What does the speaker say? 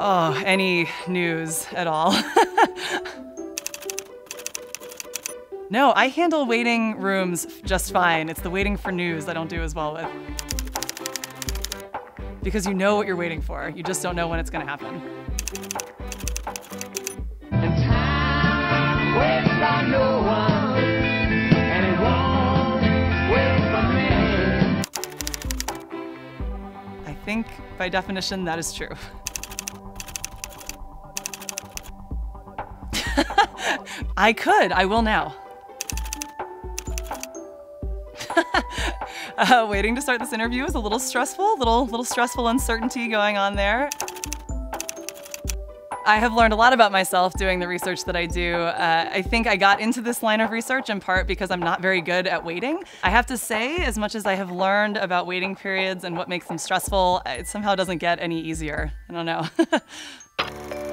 Oh, any news at all? No, I handle waiting rooms just fine. It's the waiting for news I don't do as well with. Because you know what you're waiting for. You just don't know when it's gonna happen. And time waits on no one, and it won't wait for me. I think, by definition, that is true. I could. I will now. Waiting to start this interview is a little stressful, little stressful uncertainty going on there. I have learned a lot about myself doing the research that I do. I think I got into this line of research in part because I'm not very good at waiting. I have to say, as much as I have learned about waiting periods and what makes them stressful, it somehow doesn't get any easier. I don't know.